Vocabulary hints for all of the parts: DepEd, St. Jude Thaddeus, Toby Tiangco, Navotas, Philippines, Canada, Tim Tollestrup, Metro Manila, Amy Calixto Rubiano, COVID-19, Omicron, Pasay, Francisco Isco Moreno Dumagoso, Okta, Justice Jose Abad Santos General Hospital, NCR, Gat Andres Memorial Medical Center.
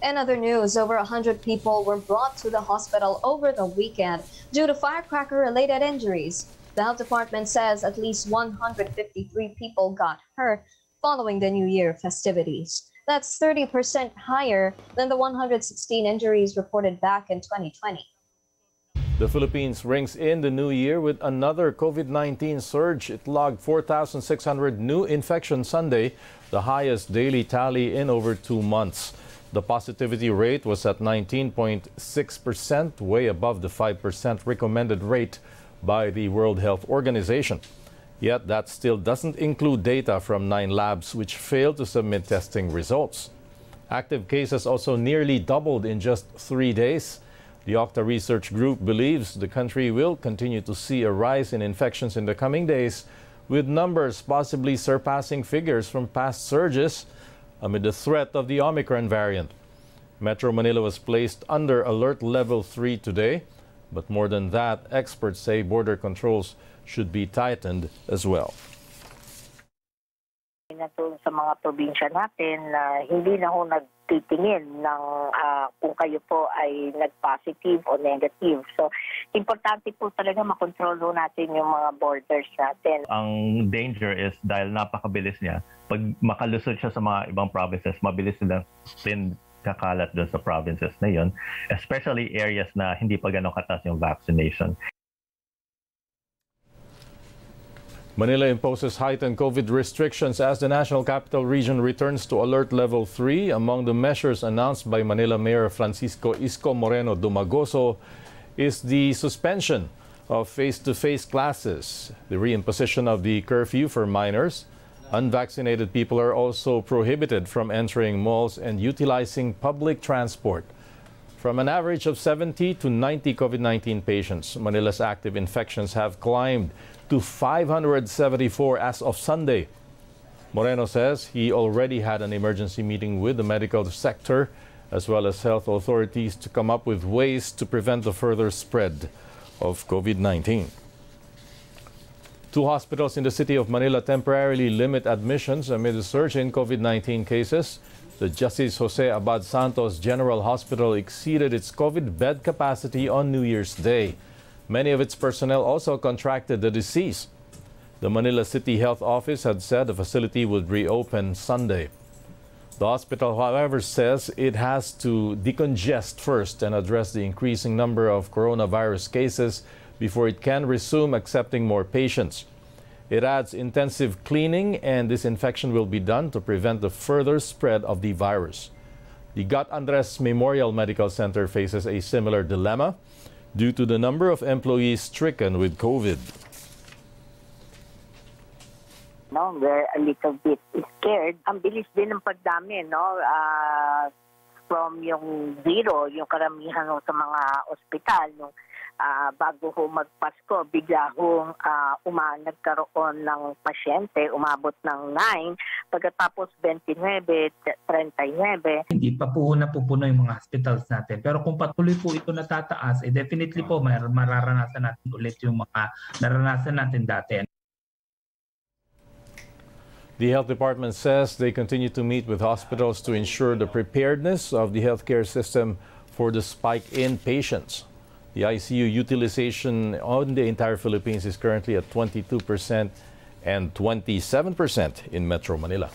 In other news, over 100 people were brought to the hospital over the weekend due to firecracker-related injuries. The health department says at least 153 people got hurt following the New Year festivities. That's 30% higher than the 116 injuries reported back in 2020. The Philippines rings in the new year with another COVID-19 surge. It logged 4,600 new infections Sunday, the highest daily tally in over 2 months. The positivity rate was at 19.6%, way above the 5% recommended rate by the World Health Organization. Yet that still doesn't include data from 9 labs which failed to submit testing results. Active cases also nearly doubled in just 3 days. The Okta Research Group believes the country will continue to see a rise in infections in the coming days, with numbers possibly surpassing figures from past surges amid the threat of the Omicron variant. Metro Manila was placed under alert level 3 today, but more than that, experts say border controls should be tightened as well. Natulong sa mga probinsya natin na hindi na ho nagtitingin ng kung kayo po ay nag-positive o negative. So, importante po talaga makontrol natin yung mga borders natin. Ang danger is dahil napakabilis niya, pag makalusot siya sa mga ibang provinces, mabilis nilang spin kakalat doon sa provinces na yun, especially areas na hindi pa ganun katas yung vaccination. Manila imposes heightened COVID restrictions as the National Capital Region returns to alert level 3. Among the measures announced by Manila Mayor Francisco Isco Moreno Dumagoso is the suspension of face-to-face classes, the reimposition of the curfew for minors. Unvaccinated people are also prohibited from entering malls and utilizing public transport. From an average of 70 to 90 COVID-19 patients, Manila's active infections have climbed to 574 as of Sunday. Moreno says he already had an emergency meeting with the medical sector as well as health authorities to come up with ways to prevent the further spread of COVID-19. 2 hospitals in the city of Manila temporarily limit admissions amid a surge in COVID-19 cases. The Justice Jose Abad Santos General Hospital exceeded its COVID bed capacity on New Year's Day. Many of its personnel also contracted the disease. The Manila City Health Office had said the facility would reopen Sunday. The hospital, however, says it has to decongest first and address the increasing number of coronavirus cases before it can resume accepting more patients. It adds intensive cleaning and disinfection will be done to prevent the further spread of the virus. The Gat Andres Memorial Medical Center faces a similar dilemma due to the number of employees stricken with COVID. No, we're a little bit scared. Ang bilis din ng pagdami, no? From yung zero, yung karamihan sa mga ospital, no? Bago ho magpasko, bigla ho nagkaroon ng pasyente, umabot ng 9, pagkatapos 29, 39. Hindi pa po napupuno yung mga hospitals natin. Pero kung patuloy po ito natataas, eh definitely po mararanasan natin ulit yung mga naranasan natin dati. The health department says they continue to meet with hospitals to ensure the preparedness of the healthcare system for the spike in patients. The ICU utilization on the entire Philippines is currently at 22% and 27% in Metro Manila.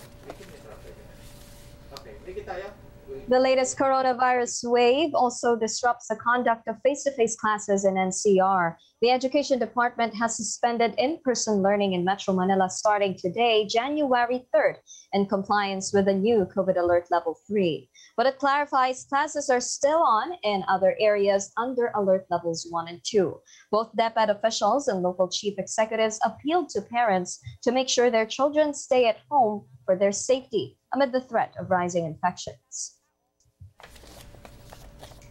The latest coronavirus wave also disrupts the conduct of face-to-face classes in NCR. The Education Department has suspended in-person learning in Metro Manila starting today, January 3rd, in compliance with the new COVID Alert Level 3. But it clarifies classes are still on in other areas under Alert Levels 1 and 2. Both DepEd officials and local chief executives appealed to parents to make sure their children stay at home for their safety amid the threat of rising infections.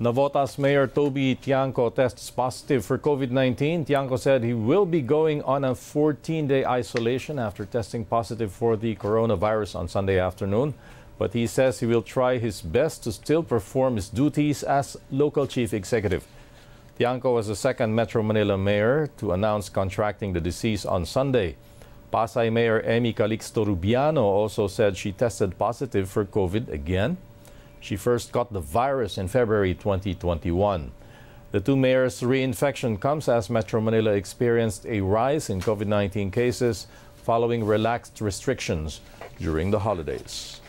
Navotas Mayor Toby Tiangco tests positive for COVID-19. Tiangco said he will be going on a 14-day isolation after testing positive for the coronavirus on Sunday afternoon. But he says he will try his best to still perform his duties as local chief executive. Tiangco was the second Metro Manila mayor to announce contracting the disease on Sunday. Pasay Mayor Amy Calixto Rubiano also said she tested positive for COVID again. She first caught the virus in February 2021. The two mayors' reinfection comes as Metro Manila experienced a rise in COVID-19 cases following relaxed restrictions during the holidays.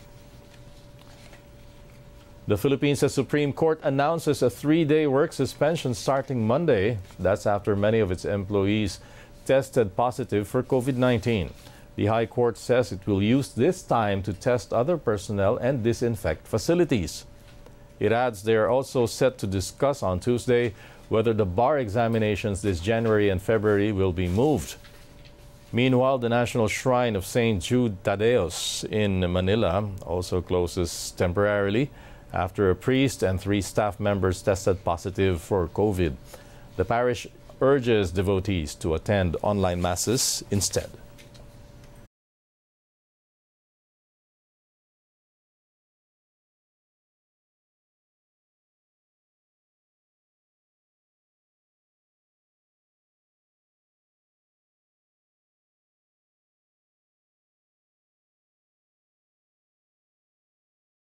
The Philippines Supreme Court announces a three-day work suspension starting Monday. That's after many of its employees tested positive for COVID-19. The High Court says it will use this time to test other personnel and disinfect facilities. It adds they are also set to discuss on Tuesday whether the bar examinations this January and February will be moved. Meanwhile, the National Shrine of St. Jude Thaddeus in Manila also closes temporarily after a priest and three staff members tested positive for COVID. The parish urges devotees to attend online masses instead.